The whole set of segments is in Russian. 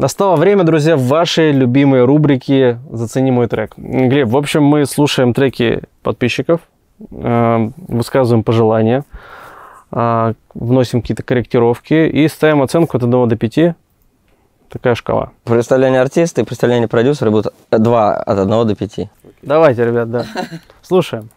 Настало время, друзья, в вашей любимой рубрике «Зацени мой трек». Глеб, в общем, мы слушаем треки подписчиков, высказываем пожелания, вносим какие-то корректировки и ставим оценку от 1 до 5. Такая шкала. Представление артиста и представление продюсера будут 2 от 1 до 5. Давайте, ребят, да. Слушаем.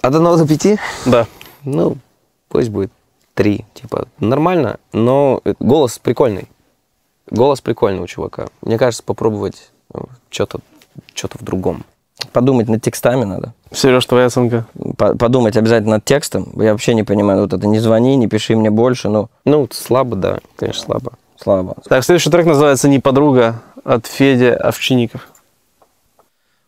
От 1 до 5? Да. Ну, пусть будет 3. Типа, нормально, но голос прикольный. Голос прикольный у чувака. Мне кажется, попробовать что-то в другом. Подумать над текстами надо. Сереж, твоя оценка? Подумать обязательно над текстом. Я вообще не понимаю, вот это «не звони, не пиши мне больше». Ну, слабо, да, конечно, слабо. Слабо. Так, следующий трек называется «Не подруга» от Федя Овчинникова.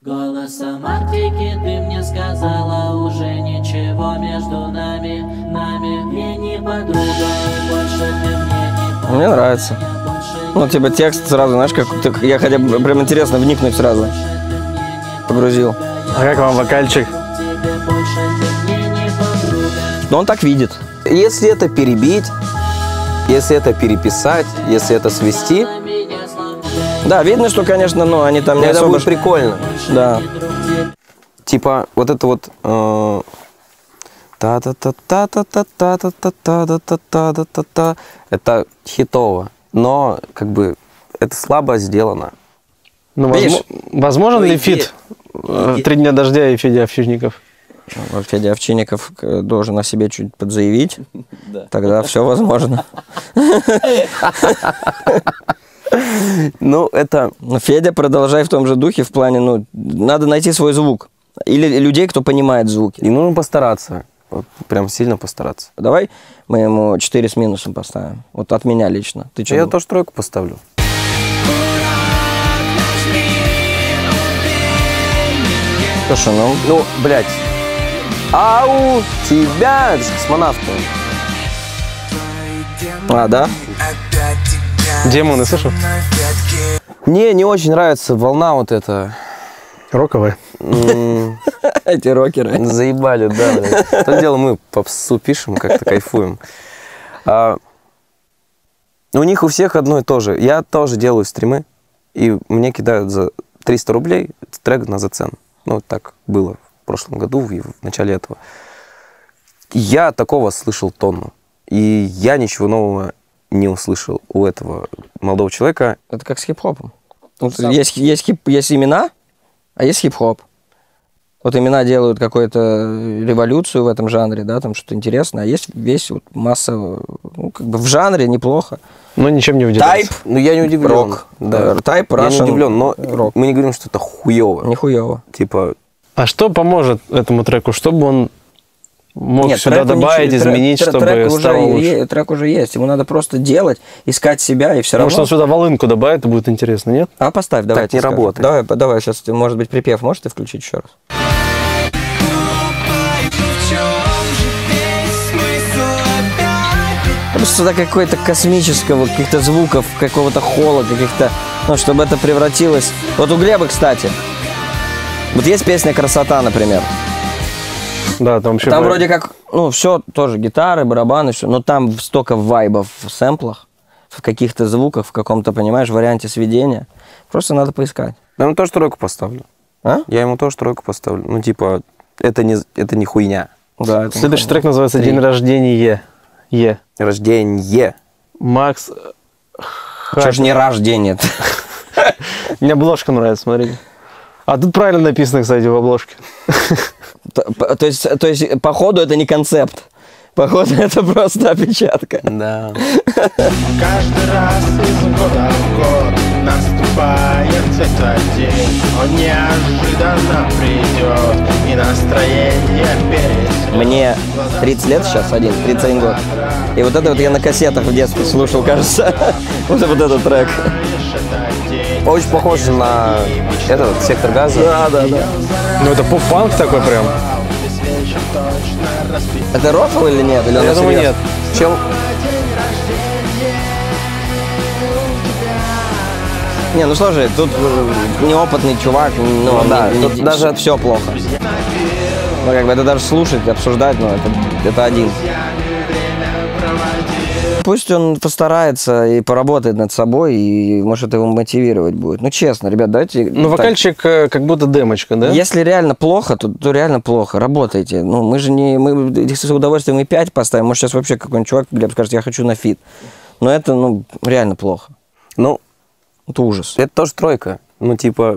Голосом Арктики ты мне сказала уже ничего между нами, мне не подруга, больше ты мне не. Мне нравится. Ну, типа текст сразу, знаешь, как я хотя бы прям интересно вникнуть сразу. Погрузил. А как вам вокальчик? Но он так видит. Если это перебить, если это переписать, если это свести. Да, видно, что, конечно, но они там не особо... Это будет прикольно. Да. Типа, вот это вот... Это хитово, но, как бы, это слабо сделано. Ну, возможен ли фит «Три дня дождя» и Федя Овчинников? Федя Овчинников должен о себе чуть подзаявить, тогда все возможно. Ну, это... Федя, продолжай в том же духе, в плане, ну, надо найти свой звук. Или людей, кто понимает звуки. И нужно постараться. Вот, прям сильно постараться. Давай мы ему 4 с минусом поставим. Вот от меня лично. Ты я тоже тройку поставлю. Слушай, ну, блядь. Ау, тебя, с космонавтом. А, да? Демон и Саша? Мне не очень нравится волна вот эта. Роковая? Эти рокеры. Заебали, да. То дело, мы попсу пишем, как-то кайфуем. У них у всех одно и то же. Я тоже делаю стримы, и мне кидают за 300 рублей трек на зацен. Ну, так было в прошлом году, в начале этого. Я такого слышал тонну. И я ничего нового не услышал у этого молодого человека. Это как с хип-хопом. Вот есть имена, а есть хип-хоп. Вот имена делают какую-то революцию в этом жанре, да, там что-то интересное, а есть весь вот масса, ну, как бы в жанре неплохо. Но ничем не удивляется. Тайп, ну я не удивлен. Рок, да. Тайп, Russian, я не удивлен, но рок. Мы не говорим, что это хуево. Не хуево. Типа... А что поможет этому треку, чтобы он... Мог нет, сюда добавить, ничего, изменить, чтобы трек стало уже лучше. Трек уже есть, ему надо просто делать, искать себя и все равно. Может, он сюда волынку добавит, это будет интересно, нет? А поставь, давай. Так не работает. Давай, сейчас, может быть, припев можешь ты включить еще раз? Просто какой-то космического, каких-то звуков, какого-то холода, каких-то, ну, чтобы это превратилось. Вот у Глеба, кстати, вот есть песня «Красота», например. Да, там вообще... Там вроде как, ну, все тоже, гитары, барабаны, все, но там столько вайбов в сэмплах, в каких-то звуках, в каком-то, понимаешь, варианте сведения. Просто надо поискать. Я ему тоже тройку поставлю. А? Я ему тоже тройку поставлю. Ну, типа, это не хуйня. Да, это следующий трек называется «День рождения». Рождение. Макс... Что ж не рождение? Мне обложка нравится, смотрите. А тут правильно написано, кстати, в обложке. То есть, походу, это не концепт. Походу, это просто опечатка. Да. Каждый раз из года в год наступает этот день. Он неожиданно придет, и настроение перейдет. Мне 30 лет сейчас, 31 год. И вот это вот я на кассетах в детстве слушал, кажется. Вот этот трек. Очень похоже на этот «Сектор газа». Да. Ну это поп-панк такой прям. Это рофл или нет? Или я думаю, нет. Чел... Не, ну слушай, тут неопытный чувак, ну да, тут даже все плохо. Ну как бы это даже слушать, обсуждать, ну это один. Пусть он постарается и поработает над собой, и может его мотивировать будет. Ну честно, ребят, давайте... Ну вокальчик как будто демочка, да? Если реально плохо, то реально плохо, работайте. Ну мы же не... Мы с удовольствием и 5 поставим, может сейчас вообще какой-нибудь чувак, Глеб, скажет, я хочу на фит. Но это, ну, реально плохо. Ну... Это ужас. Это тоже тройка. Ну типа...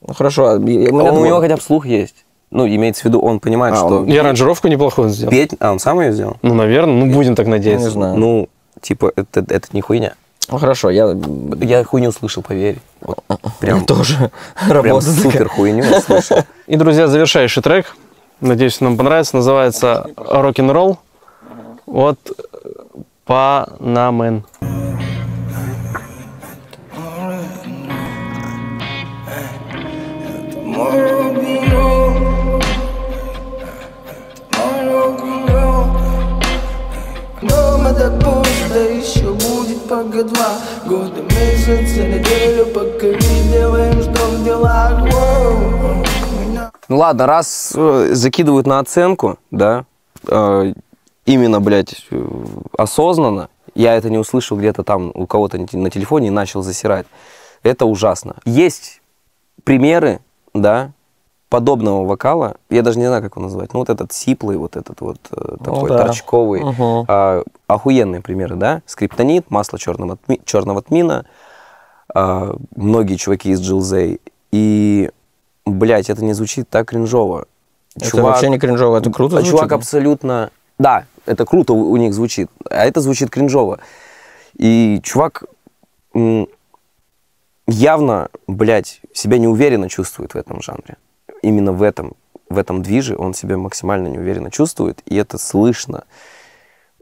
Ну хорошо, у него хотя бы слух есть. Ну, имеется в виду, он понимает, что... Я аранжировку неплохую сделал. Петь... А, он сам ее сделал? Ну, наверное, ну, будем так надеяться. Не знаю. Ну, типа, это не хуйня. Ну, хорошо, я... Я хуйню услышал, поверь. Вот, прям тоже. Прям супер хуйню услышал. И, друзья, завершающий трек. Надеюсь, нам понравится. Называется «Рок-н-ролл». Вот Панамен. Еще будет пока 2 года, месяца, неделю, пока не делаем, что в делах. Ну ладно, раз закидывают на оценку, да, именно, блядь, осознанно, я это не услышал где-то там у кого-то на телефоне и начал засирать. Это ужасно. Есть примеры, да, подобного вокала, я даже не знаю, как его назвать, ну вот этот сиплый, вот этот вот такой торчковый, охуенные примеры, да, Скриптонит, Масло черного тмина, многие чуваки из Джилзей, и, блядь, это не звучит так кринжово. Чувак, это вообще не кринжово, это круто звучит? Чувак абсолютно, да, это круто у них звучит, а это звучит кринжово. И чувак явно, блядь, себя неуверенно чувствует в этом жанре. Именно в этом движе он себя максимально неуверенно чувствует, и это слышно.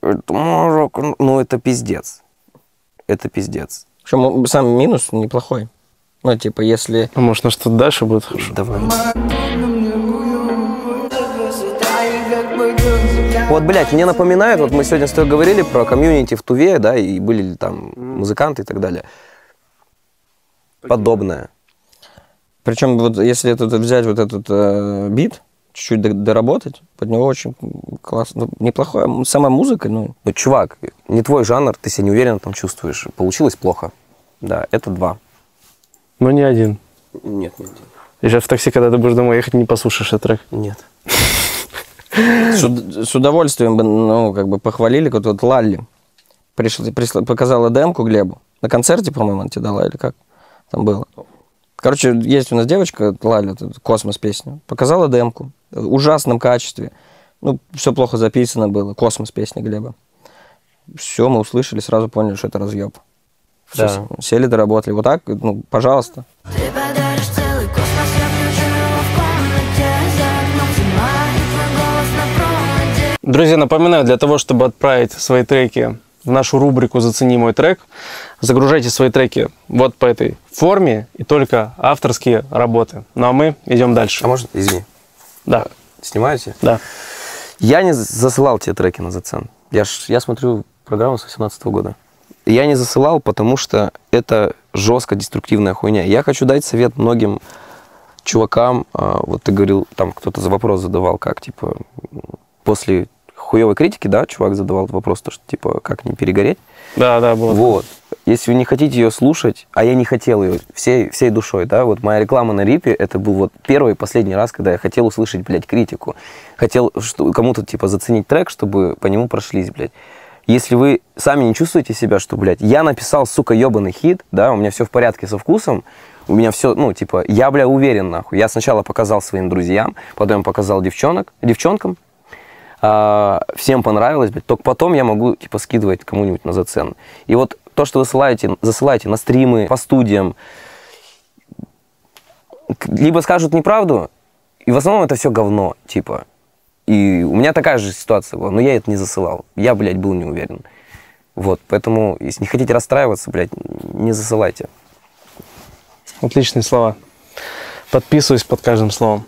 Ну, это пиздец. Это пиздец. Причем сам минус неплохой. Ну, типа, если... А может, на что-то дальше будет хорошо? Давай. Вот, блядь, мне напоминает, вот мы сегодня с тобой говорили про комьюнити в Туве, да, и были там музыканты и так далее. Подобное. Причем, вот если взять вот этот бит, чуть-чуть доработать, под него очень классно, неплохая сама музыка. Ну, чувак, не твой жанр, ты себя неуверенно там чувствуешь. Получилось плохо. Да, это 2. Но не 1. Нет, не 1. И сейчас в такси, когда ты будешь домой ехать, не послушаешь этот трек? Нет. С удовольствием бы, ну, как бы похвалили, как вот Лали показала демку Глебу. На концерте, по-моему, она тебе дала, или как там было? Короче, есть у нас девочка, Лаля, «Космос» песня, показала демку в ужасном качестве. Ну, все плохо записано было. «Космос» песня Глеба. Все, мы услышали, сразу поняли, что это разъеб. Да. Сели, доработали. Вот так, ну, пожалуйста. Друзья, напоминаю, для того, чтобы отправить свои треки в нашу рубрику «Зацени мой трек», загружайте свои треки вот по этой форме и только авторские работы. Ну а мы идем дальше. А может, извини. Да. Снимаете? Да. Я не засылал тебе треки на зацен. Я смотрю программу с 18-го года. Я не засылал, потому что это жестко деструктивная хуйня. Я хочу дать совет многим чувакам. Вот ты говорил, там кто-то за вопрос задавал, как, типа, после... хуевой критики, да, чувак задавал вопрос, то, что, типа, как не перегореть. Да, было. Вот. Если вы не хотите ее слушать, а я не хотел ее всей душой, да, вот моя реклама на Рипе, это был вот первый и последний раз, когда я хотел услышать, блядь, критику. Хотел кому-то, типа, заценить трек, чтобы по нему прошлись, блядь. Если вы сами не чувствуете себя, что, блядь, я написал, сука, ебаный хит, да, у меня все в порядке со вкусом, у меня все, ну, типа, я, бля, уверен, нахуй. Я сначала показал своим друзьям, потом показал девчонкам, всем понравилось, блядь, только потом я могу, типа, скидывать кому-нибудь на зацен. И вот то, что вы засылаете на стримы, по студиям, либо скажут неправду, и в основном это все говно, типа. И у меня такая же ситуация была, но я это не засылал. Я, блядь, был не уверен. Вот, поэтому, если не хотите расстраиваться, блядь, не засылайте. Отличные слова. Подписываюсь под каждым словом.